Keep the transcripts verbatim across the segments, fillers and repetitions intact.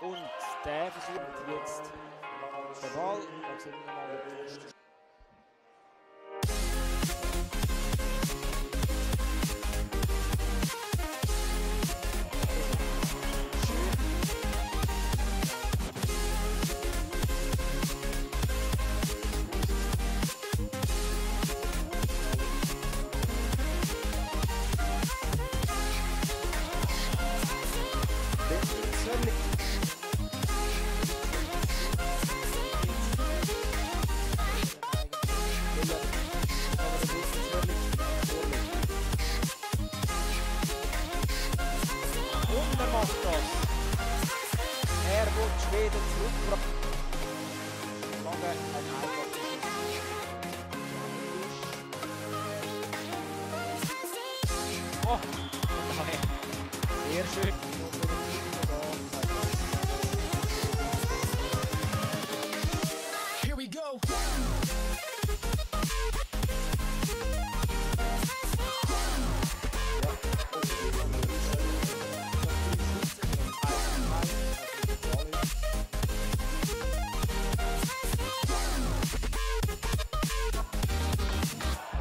Und der versucht jetzt den Ball. Da sehen wir mal. Oh, okay. Sehr schön. Here we go.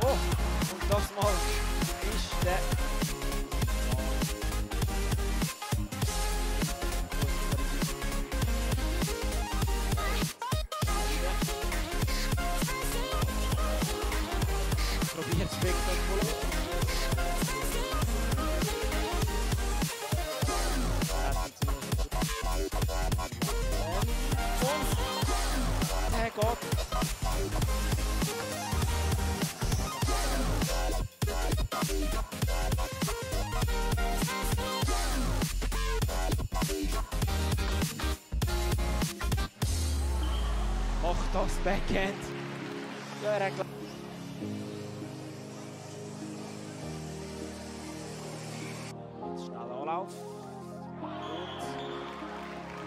Oh, und das mal ist der. Macht das Backend. Ja, Anlauf. Und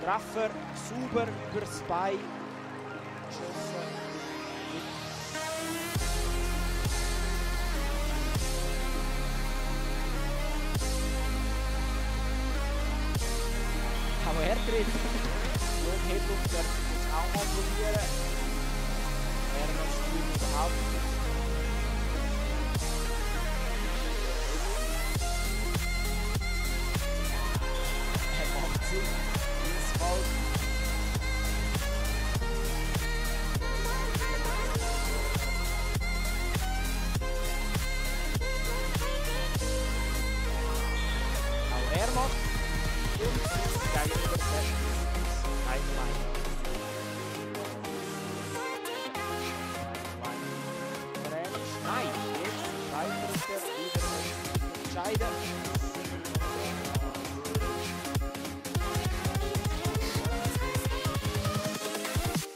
Treffer sauber übers Bein geschossen. Aber er trifft. Und Hebung darf das auch mal probieren. Er hat das Spiel überhaupt nicht.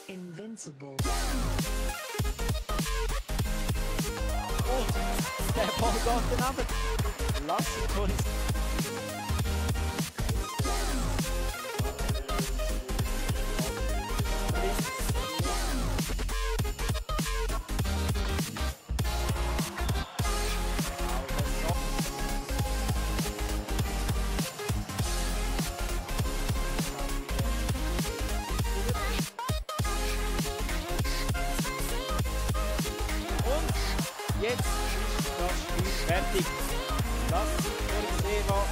Invincible. Oh, der Ball geht danach. Lass uns. Jetzt ist das Spiel fertig. Das wird sehen, was.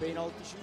Penalty